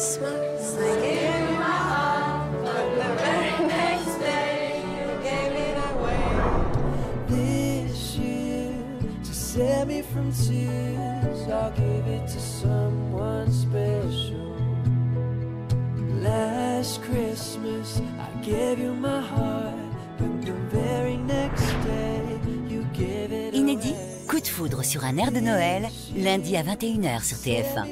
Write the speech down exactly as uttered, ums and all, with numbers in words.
Christmas. I gave you my heart, but the very next day you gave it away. This year, to save me from tears, I'll give it to someone special. Last Christmas, I gave you my heart, but the very next day you gave it away. Inédit, Coup de foudre sur un air de Noël, lundi à vingt et une heures sur T F un.